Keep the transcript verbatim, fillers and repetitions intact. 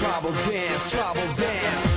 Tribal dance, tribal dance.